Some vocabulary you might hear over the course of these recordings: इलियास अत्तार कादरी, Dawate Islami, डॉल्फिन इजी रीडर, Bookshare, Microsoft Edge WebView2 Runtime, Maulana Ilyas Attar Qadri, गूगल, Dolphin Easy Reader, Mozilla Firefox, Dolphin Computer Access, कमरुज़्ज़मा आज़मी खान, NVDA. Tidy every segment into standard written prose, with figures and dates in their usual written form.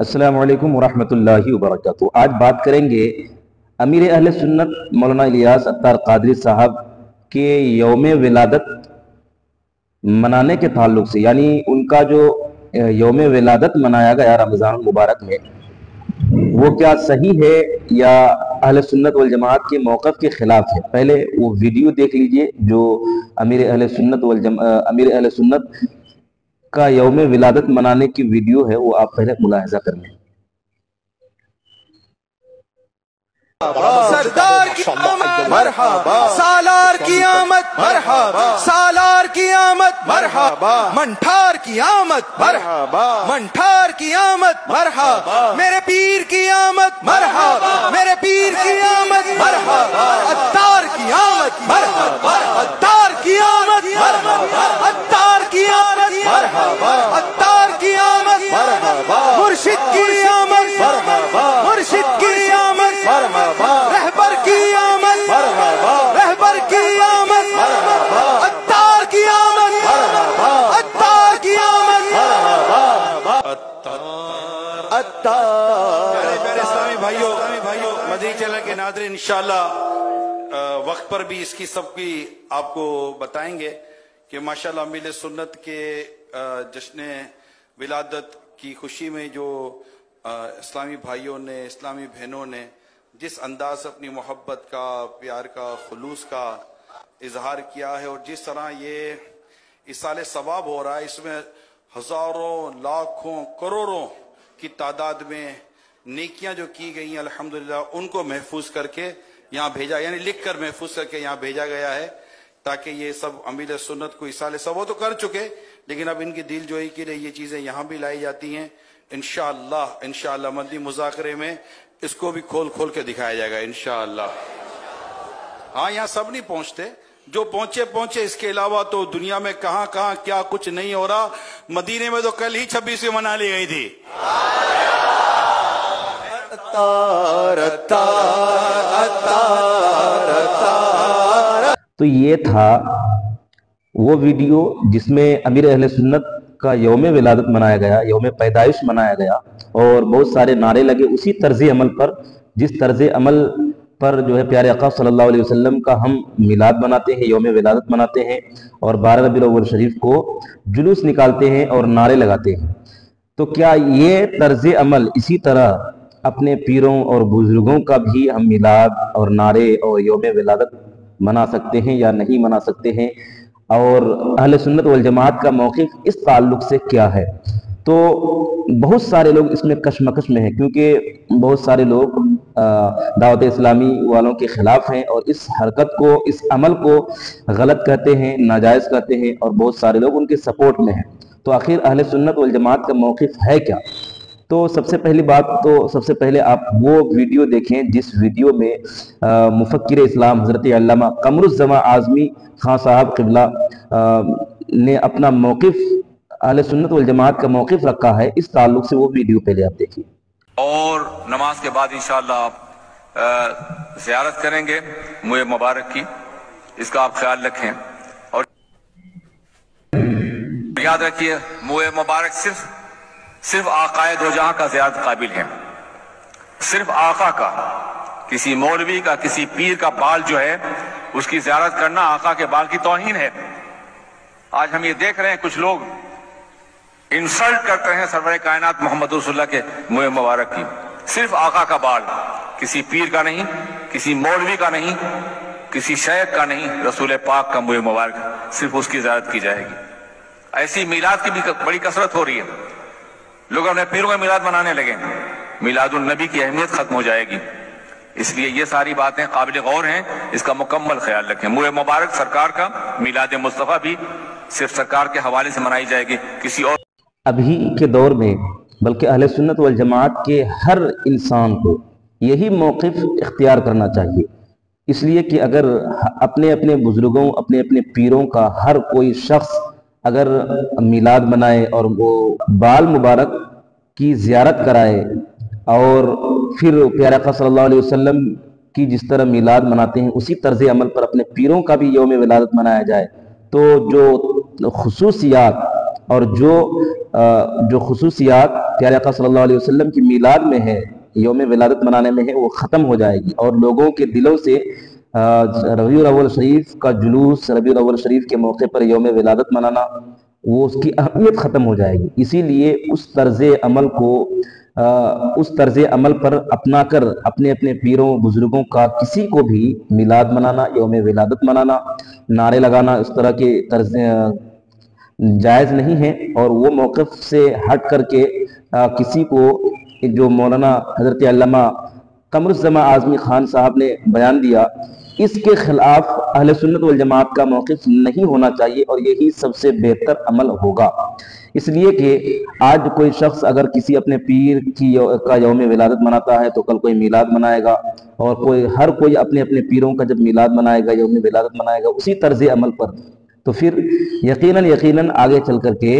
अस्सलामु अलैकुम वरहमतुल्लाहि वबरकातुहू। आज बात करेंगे अमीर अहले सुन्नत मौलाना इलियास अत्तार कादरी साहब के यौम विलादत मनाने के ताल्लुक से, यानी उनका जो यौम विलादत मनाया गया रमज़ान मुबारक में, वो क्या सही है या अहले सुन्नत वल जमात के मौक़िफ़ के ख़िलाफ़ है। पहले वो वीडियो देख लीजिए जो अमीर अहले सुन्नत का यौम विलादत मनाने की वीडियो है, वो आप पहले मुलाहिजा कर लें। सरदार की आमद मरहबा, सालार की आमद मरहबा, सालार की आमद मरहबा, मंठार की आमद मरहबा, मंठार की आमद मरहबा, मेरे पीर की आमद मरहबा, मेरे पीर की आमद मरहबा, अत्तार की आमद मरहबा, अत्तार की आमद मरहबा, अत्तार की आमद मरहबा, अत्तार की आमद मरहबा, मुर्शिद की आमद मरहबा, मुर्शिद की आमद मरहबा, रहबर की आमद मरहबा, रहबर की आमद मरहबा, अत्तार की आमद मरहबा, अत्तार की आमद मरहबा, अत्तार। प्यारे इस्लामी भाइयों, मदीना चला के नादरे इंशाल्लाह वक्त पर भी इसकी सबकी आपको बताएंगे कि माशाल्लाह मिले सुन्नत के जश्न विलादत की खुशी में जो इस्लामी भाइयों ने, इस्लामी बहनों ने जिस अंदाज से अपनी मोहब्बत का, प्यार का, खुलूस का इजहार किया है और जिस तरह ये इस साल सवाब हो रहा है, इसमें हज़ारों, लाखों, करोड़ों की तादाद में नेकियां जो की गई हैं अल्हम्दुलिल्लाह, उनको महफूज करके यहाँ भेजा, यानी लिख कर महफूज करके यहाँ भेजा गया है ताकि ये सब अमीर सुन्नत को इस साल सब तो कर चुके, लेकिन अब इनकी दिल जोई के लिए ये चीज़ें यहाँ भी लाई जाती हैं। इंशाअल्लाह मंदी मुज़ाकरे में इसको भी खोल के दिखाया जाएगा इंशाअल्लाह। हाँ, यहाँ सब नहीं पहुंचते, जो पहुंचे। इसके अलावा तो दुनिया में कहाँ कहाँ क्या कुछ नहीं हो रहा। मदीने में तो कल ही 26वीं मना ली गई थी। तो ये था वो वीडियो जिसमें अमीर अहले सुन्नत का यौम विलादत मनाया गया, यौम पैदाइश मनाया गया और बहुत सारे नारे लगे उसी तर्ज अमल पर, जिस तर्ज अमल पर जो है प्यारे आका सल्लल्लाहु अलैहि वसल्लम का हम मिलाद मनाते हैं, यौम विलादत मनाते हैं और 12 रबीउल अव्वल शरीफ को जुलूस निकालते हैं और नारे लगाते हैं। तो क्या ये तर्ज अमल इसी तरह अपने पीरों और बुजुर्गों का भी हम मिलाद और नारे और यौम विलादत मना सकते हैं या नहीं मना सकते हैं, और अहले सुन्नत वल जमात का मौक़िफ़ इस ताल्लुक़ से क्या है। तो बहुत सारे लोग इसमें कशमकश में हैं क्योंकि बहुत सारे लोग दावत इस्लामी वालों के ख़िलाफ़ हैं और इस हरकत को, इस अमल को गलत कहते हैं, नाजायज़ कहते हैं और बहुत सारे लोग उनके सपोर्ट में हैं। तो आखिर अहले सुन्नत वल जमात का मौक़िफ़ है क्या। तो सबसे पहले आप वो वीडियो देखें जिस वीडियो में मुफक्किर इस्लाम हज़रत अल्लामा कमरुज़्ज़मा आज़मी खान साहब क़िबला ने अपना मौक़िफ़, अहले सुन्नत वल जमात का मौक़िफ़ रखा है। इस ताल्लुक़ से वो वीडियो पहले आप देखिए और नमाज के बाद इंशाअल्लाह आप ज़ियारत करेंगे मुए मुबारक की, इसका आप ख्याल रखें। और याद रखिए मुए मुबारक सिर्फ आकाए दो जहां का ज़्यादा काबिल है। सिर्फ आका का, किसी मौलवी का, किसी पीर का बाल जो है उसकी ज़ियारत करना आका के बाल की तौहीन है। आज हम ये देख रहे हैं कुछ लोग इंसल्ट करते हैं सरवर कायनात मोहम्मद रसूलुल्लाह के मुँह मुबारक की। सिर्फ आका का बाल, किसी पीर का नहीं, किसी मौलवी का नहीं, किसी शेख का नहीं, रसूल पाक का मुँह मुबारक, सिर्फ उसकी ज़ियारत की जाएगी। ऐसी मीलाद की भी बड़ी कसरत हो रही है। लोग अपने पीरों का मिलाद मनाने लगे, मिलादुलनबी की अहमियत खत्म हो जाएगी। इसलिए ये सारी बातें काबिल गौर हैं, इसका मुकम्मल ख्याल रखें। मुए मुबारक सरकार का, मिलाद मुस्तफ़ा भी सिर्फ सरकार के हवाले से मनाई जाएगी, किसी और। अभी के दौर में बल्कि अहले सुन्नत वल जमात के हर इंसान को यही मौक़िफ़ इख्तियार करना चाहिए, इसलिए कि अगर अपने अपने बुजुर्गों, अपने अपने पीरों का हर कोई शख्स अगर मिलाद मनाए और वो बाल मुबारक की ज़ियारत कराए और फिर प्यारे आका सल्लल्लाहु अलैहि वसल्लम की जिस तरह मिलाद मनाते हैं उसी तर्ज अमल पर अपने पीरों का भी यौम विलादत मनाया जाए, तो जो खुसूसियात और जो खुसूसियात प्यारे आका सल्लल्लाहु अलैहि वसल्लम की मीलाद में है, योम विलादत मनाने में है, वो ख़त्म हो जाएगी और लोगों के दिलों से रबीउल अव्वल शरीफ का जुलूस, रबीउल अव्वल शरीफ के मौके पर योम विलादत मनाना, वो उसकी अहमियत ख़त्म हो जाएगी। इसीलिए उस तर्ज अमल पर अपना कर अपने अपने पीरों बुजुर्गों का किसी को भी मिलाद मनाना, योम विलादत मनाना, नारे लगाना, उस तरह के तर्ज जायज़ नहीं है। और वो मौक़िफ़ से हट करके किसी को, जो मौलाना हज़रत अल्लामा कमरुज़्ज़मा आज़मी ख़ान साहब ने बयान दिया, इसके खिलाफ अहले सुन्नत वल जमात का मौक़िफ़ नहीं होना चाहिए और यही सबसे बेहतर अमल होगा। इसलिए कि आज कोई शख्स अगर किसी अपने पीर की का यौम विलादत मनाता है तो कल कोई मिलाद मनाएगा, और हर कोई अपने अपने पीरों का जब मिलाद मनाएगा, यौम विलादत मनाएगा उसी तर्ज अमल पर, तो फिर यकीनन आगे चल करके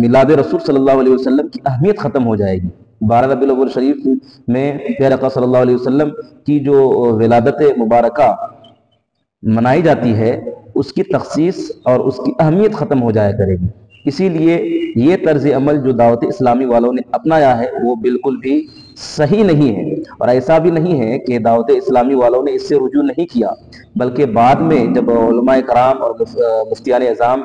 मिलाद रसूल सल्लल्लाहु अलैहि वसल्लम की अहमियत ख़त्म हो जाएगी। 12 रबीउल अव्वल शरीफ में प्यारे आका सल्लल्लाहु अलैहि वसल्लम की जो विलादत मुबारका मनाई जाती है उसकी तखसीस और उसकी अहमियत ख़त्म हो जाया करेगी। इसीलिए ये तर्ज अमल जो दावत इस्लामी वालों ने अपनाया है वो बिल्कुल भी सही नहीं है, और ऐसा भी नहीं है कि दावत इस्लामी वालों ने इससे रुजू नहीं किया, बल्कि बाद में जब उलमाए कराम और मुफ्तियाने अज़ाम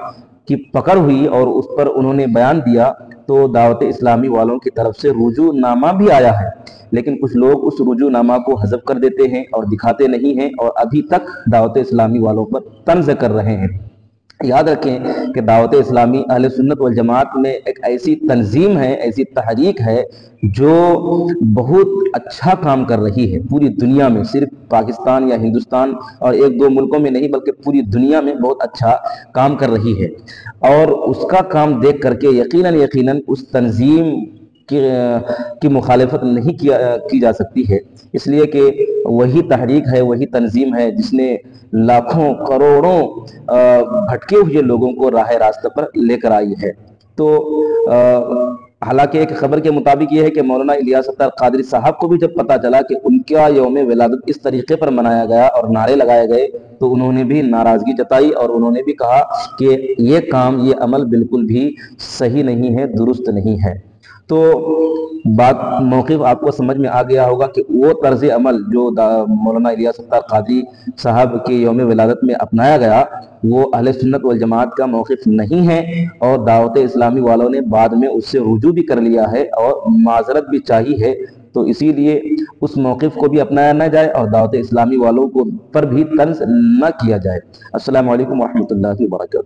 की पकड़ हुई और उस पर उन्होंने बयान दिया तो दावत इस्लामी वालों की तरफ से रुजूनामा भी आया है, लेकिन कुछ लोग उस रुजूनामा को हजफ कर देते हैं और दिखाते नहीं हैं और अभी तक दावत इस्लामी वालों पर तंज कर रहे हैं। याद रखें कि दावत इस्लामी अहले सुन्नत वल जमात में एक ऐसी तंजीम है, ऐसी तहरीक है जो बहुत अच्छा काम कर रही है पूरी दुनिया में, सिर्फ पाकिस्तान या हिंदुस्तान और एक दो मुल्कों में नहीं बल्कि पूरी दुनिया में बहुत अच्छा काम कर रही है। और उसका काम देख करके यकीनन उस तंजीम की मुखालिफत नहीं की जा सकती है, इसलिए कि वही तहरीक है, वही तंजीम है जिसने लाखों करोड़ों भटके हुए लोगों को राह रास्ते पर लेकर आई है। तो हालांकि एक खबर के मुताबिक ये है कि मौलाना इलियास अत्तार कादरी साहब को भी जब पता चला कि उनका यौम विलादत इस तरीके पर मनाया गया और नारे लगाए गए तो उन्होंने भी नाराज़गी जताई और उन्होंने भी कहा कि ये काम, ये अमल बिल्कुल भी सही नहीं है, दुरुस्त नहीं है। तो बात मौक़िफ़ आपको समझ में आ गया होगा कि वो तर्ज अमल जो मौलाना इलियास अत्तार कादरी साहब के यौम विलादत में अपनाया गया वो अहले सुन्नत वल जमात का मौक़िफ़ नहीं है, और दावत इस्लामी वालों ने बाद में उससे रुजू भी कर लिया है और माजरत भी चाहिए है। तो इसीलिए उस मौक़िफ़ को भी अपनाया ना जाए और दावत इस्लामी वालों को पर भी तंज ना किया जाए। अस्सलामु अलैकुम व रहमतुल्लाहि व बरकातुहू।